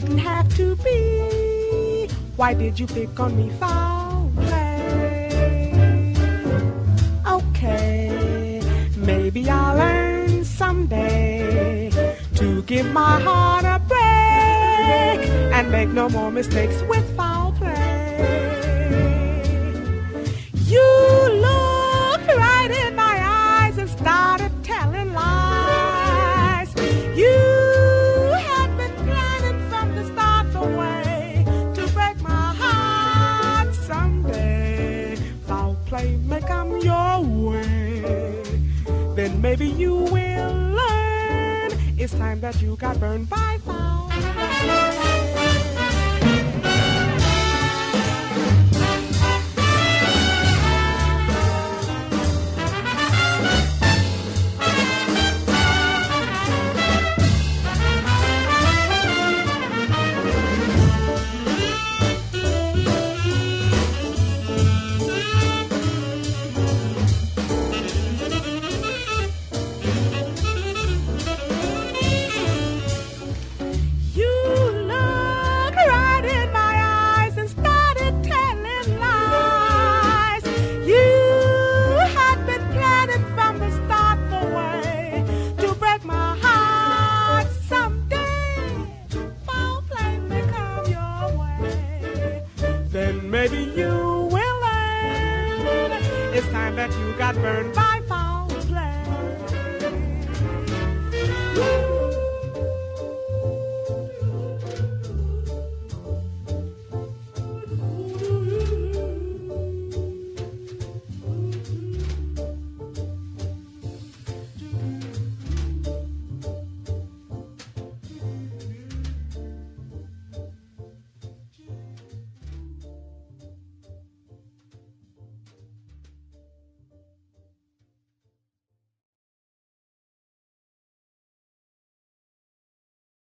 didn't have to be. Why did you pick on me foul play? Okay, maybe I'll learn someday to give my heart a break and make no more mistakes with foul play. You looked right in my eyes and started telling lies. You may come your way, then maybe you will learn. It's time that you got burned by foul play. Maybe you will learn. It's time that you got burned by